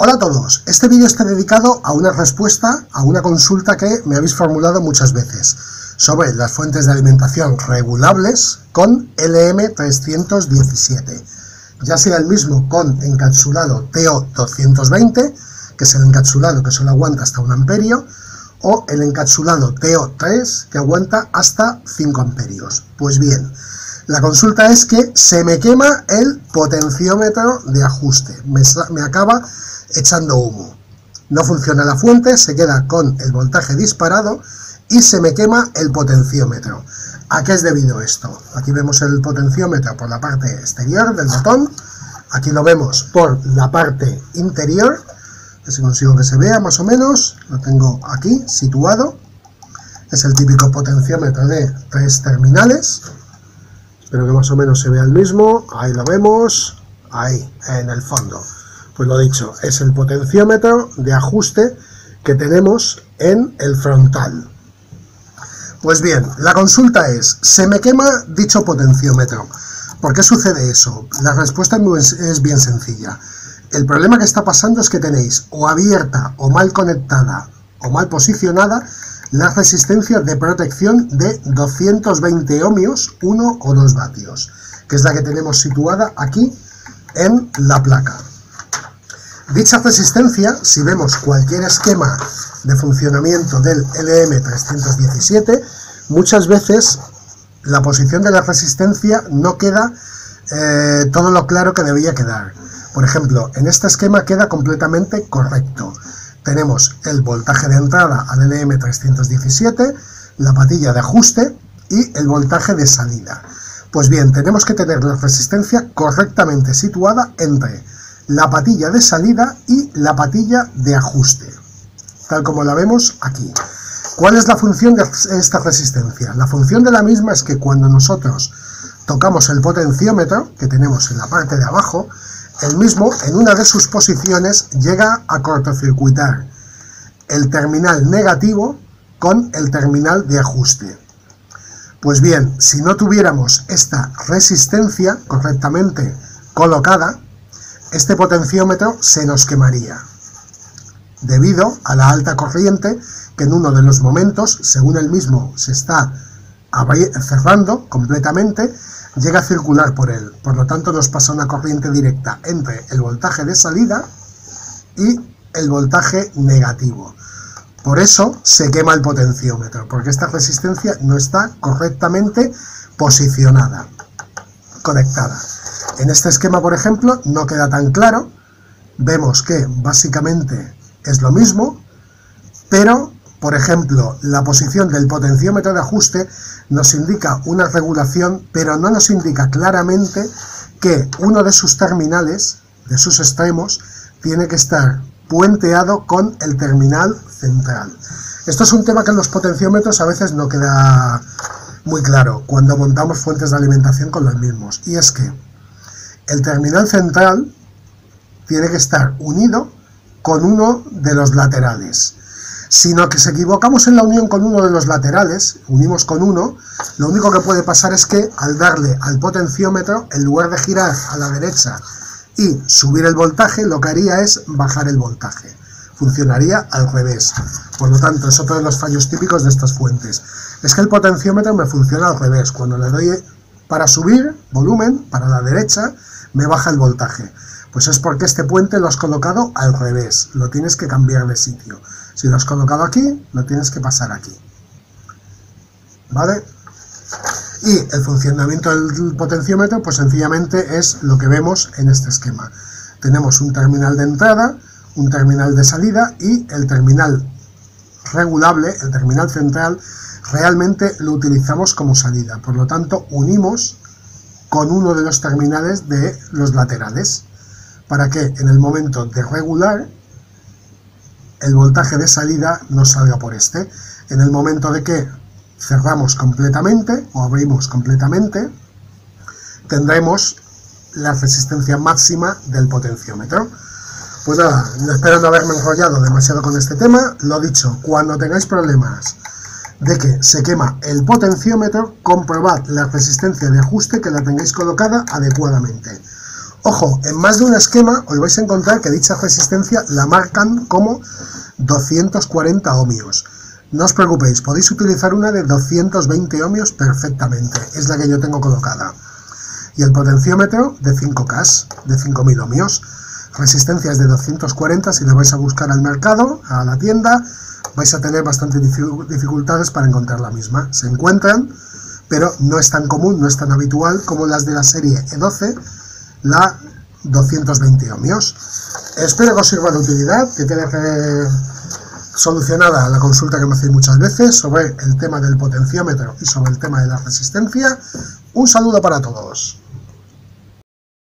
Hola a todos, este vídeo está dedicado a una respuesta a una consulta que me habéis formulado muchas veces sobre las fuentes de alimentación regulables con LM317, ya sea el mismo con encapsulado TO220, que es el encapsulado que solo aguanta hasta 1 amperio, o el encapsulado TO3 que aguanta hasta 5 amperios. Pues bien, la consulta es que se me quema el potenciómetro de ajuste, me acaba echando humo, no funciona la fuente, se queda con el voltaje disparado y se me quema el potenciómetro. ¿A qué es debido esto? Aquí vemos el potenciómetro por la parte exterior del botón, aquí lo vemos por la parte interior, si consigo que se vea más o menos, lo tengo aquí situado, es el típico potenciómetro de 3 terminales, espero que más o menos se vea el mismo, ahí lo vemos, ahí en el fondo. Pues lo dicho, es el potenciómetro de ajuste que tenemos en el frontal. Pues bien, la consulta es, ¿se me quema dicho potenciómetro? ¿Por qué sucede eso? La respuesta es bien sencilla. El problema que está pasando es que tenéis o abierta, o mal conectada, o mal posicionada, la resistencia de protección de 220 ohmios, 1 o 2 vatios, que es la que tenemos situada aquí en la placa. Dicha resistencia, si vemos cualquier esquema de funcionamiento del LM317, muchas veces la posición de la resistencia no queda todo lo claro que debía quedar. Por ejemplo, en este esquema queda completamente correcto. Tenemos el voltaje de entrada al LM317, la patilla de ajuste y el voltaje de salida. Pues bien, tenemos que tener la resistencia correctamente situada entre la patilla de salida y la patilla de ajuste, tal como la vemos aquí. ¿Cuál es la función de esta resistencia? La función de la misma es que cuando nosotros tocamos el potenciómetro, que tenemos en la parte de abajo, el mismo en una de sus posiciones llega a cortocircuitar el terminal negativo con el terminal de ajuste. Pues bien, si no tuviéramos esta resistencia correctamente colocada, este potenciómetro se nos quemaría, debido a la alta corriente que en uno de los momentos, según el mismo se está cerrando completamente, llega a circular por él. Por lo tanto, nos pasa una corriente directa entre el voltaje de salida y el voltaje negativo. Por eso se quema el potenciómetro, porque esta resistencia no está correctamente posicionada, conectada. En este esquema, por ejemplo, no queda tan claro, vemos que básicamente es lo mismo, pero, por ejemplo, la posición del potenciómetro de ajuste nos indica una regulación, pero no nos indica claramente que uno de sus terminales, de sus extremos, tiene que estar puenteado con el terminal central. Esto es un tema que en los potenciómetros a veces no queda muy claro cuando montamos fuentes de alimentación con los mismos, y es que el terminal central tiene que estar unido con uno de los laterales. Si nos equivocamos en la unión con uno de los laterales, unimos con uno, lo único que puede pasar es que al darle al potenciómetro, en lugar de girar a la derecha y subir el voltaje, lo que haría es bajar el voltaje. Funcionaría al revés. Por lo tanto, es otro de los fallos típicos de estas fuentes. Es que el potenciómetro me funciona al revés. Cuando le doy para subir volumen, para la derecha, me baja el voltaje. Pues es porque este puente lo has colocado al revés, lo tienes que cambiar de sitio. Si lo has colocado aquí, lo tienes que pasar aquí, ¿vale? Y el funcionamiento del potenciómetro, pues sencillamente es lo que vemos en este esquema. Tenemos un terminal de entrada, un terminal de salida y el terminal regulable, el terminal central, realmente lo utilizamos como salida. Por lo tanto, unimos con uno de los terminales de los laterales, para que en el momento de regular el voltaje de salida no salga por este. En el momento de que cerramos completamente o abrimos completamente, tendremos la resistencia máxima del potenciómetro. Pues nada, espero no haberme enrollado demasiado con este tema. Lo dicho, cuando tengáis problemas de que se quema el potenciómetro, comprobad la resistencia de ajuste, que la tengáis colocada adecuadamente. Ojo, en más de un esquema os vais a encontrar que dicha resistencia la marcan como 240 ohmios. No os preocupéis, podéis utilizar una de 220 ohmios perfectamente, es la que yo tengo colocada. Y el potenciómetro de 5K, de 5000 ohmios. Resistencias de 240, si la vais a buscar al mercado, a la tienda, vais a tener bastantes dificultades para encontrar la misma. Se encuentran, pero no es tan común, no es tan habitual como las de la serie E12, la 220 ohmios. Espero que os sirva de utilidad, que quede solucionada la consulta que me hacéis muchas veces sobre el tema del potenciómetro y sobre el tema de la resistencia. Un saludo para todos.